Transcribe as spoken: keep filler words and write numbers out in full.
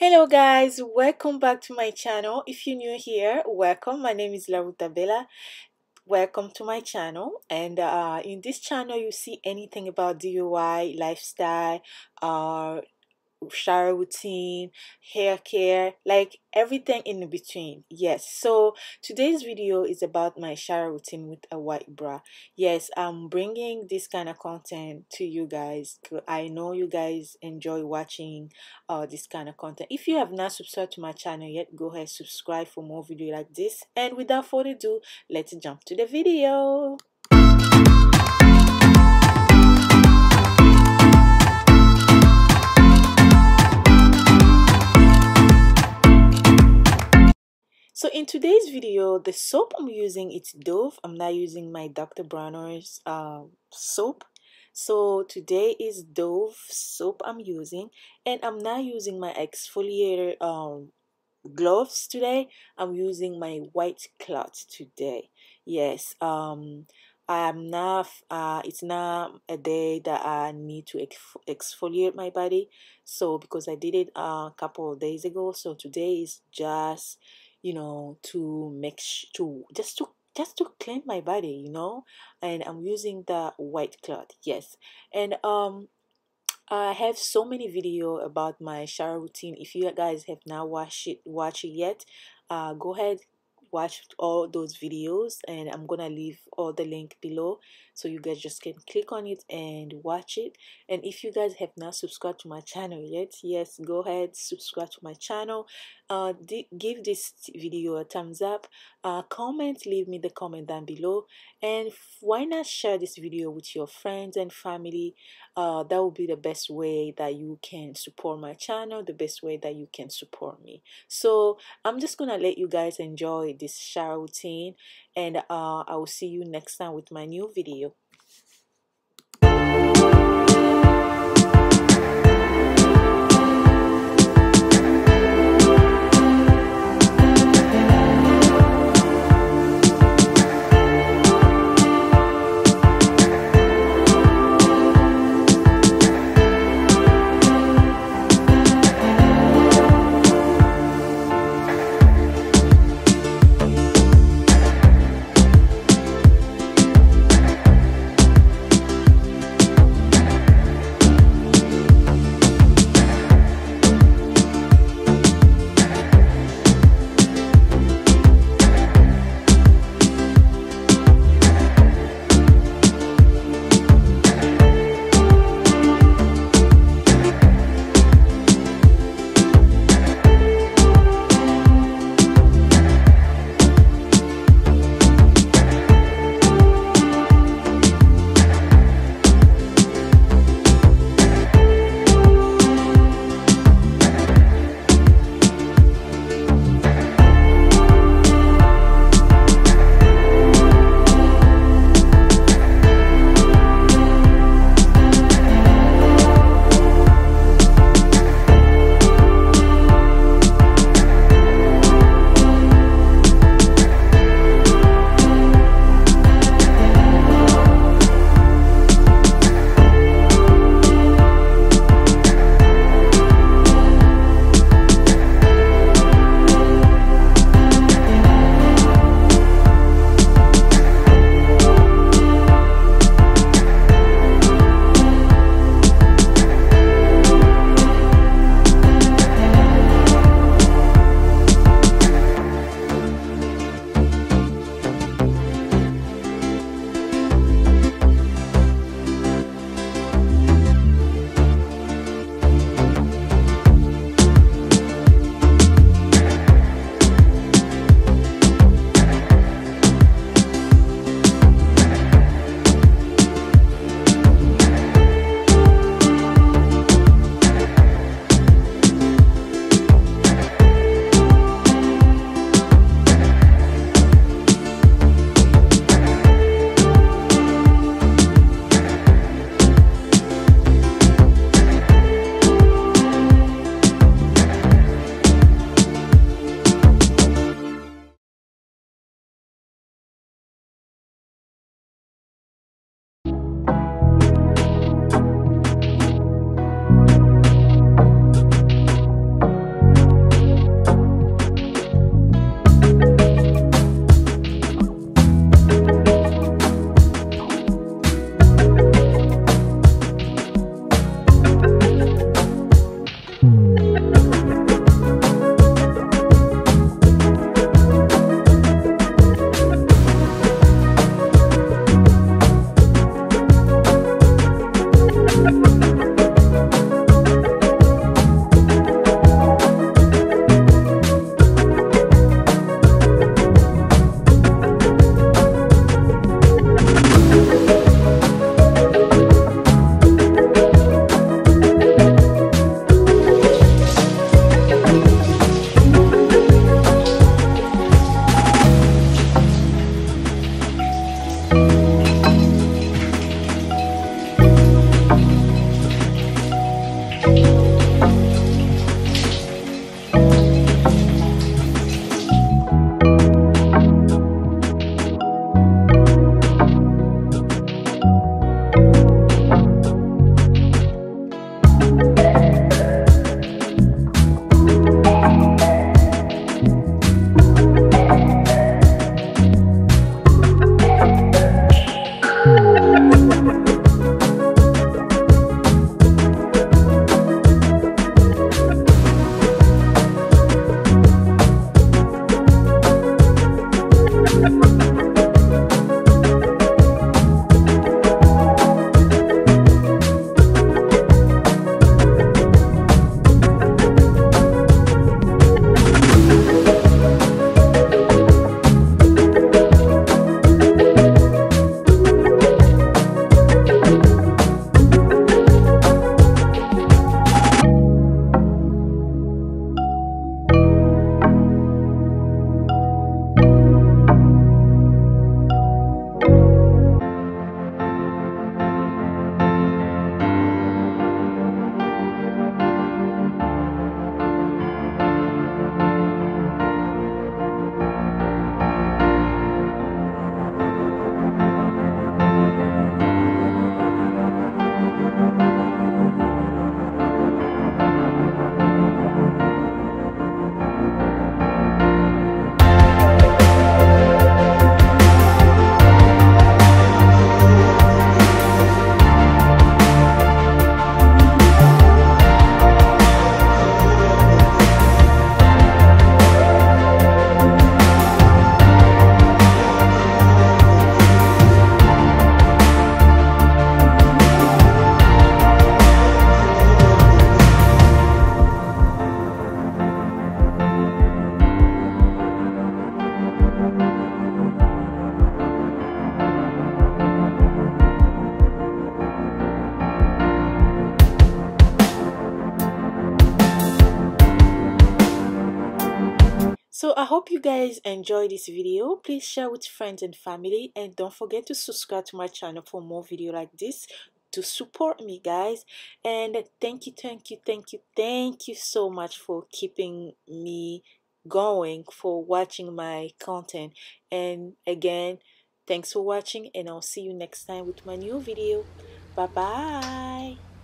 Hello guys, welcome back to my channel. If you're new here, welcome. My name is LaRutha Bella. Welcome to my channel, and uh, in this channel you see anything about D I Y, lifestyle, uh, shower routine, hair care, like everything in between. Yes, so today's video is about my shower routine with a white bra. Yes, I'm bringing this kind of content to you guys. I know you guys enjoy watching uh, this kind of content. If you have not subscribed to my channel yet, go ahead, subscribe for more video like this, and without further ado, let's jump to the video. So in today's video, the soap I'm using, it's Dove. I'm not using my Doctor Bronner's uh, soap. So today is Dove soap I'm using, and I'm not using my exfoliator um, gloves today. I'm using my white cloth today. Yes, um, I'm not. Uh, it's not a day that I need to exf exfoliate my body. So because I did it a couple of days ago, so today is just, you know, to make to just to just to clean my body, you know. And I'm using the white cloth. Yes, and um I have so many videos about my shower routine. If you guys have not watched it watch it yet, uh go ahead, watch all those videos, and I'm gonna leave all the link below so you guys just can click on it and watch it. And if you guys have not subscribed to my channel yet, yes, go ahead, subscribe to my channel, uh give this video a thumbs up, uh comment, leave me the comment down below, and why not share this video with your friends and family. Uh that will be the best way that you can support my channel, the best way that you can support me. So I'm just gonna let you guys enjoy this shower routine, and uh, I will see you next time with my new video. So I hope you guys enjoyed this video. Please share with friends and family, and don't forget to subscribe to my channel for more video like this to support me, guys. And thank you, thank you, thank you, thank you so much for keeping me going, for watching my content. And again, thanks for watching, and I'll see you next time with my new video. Bye bye.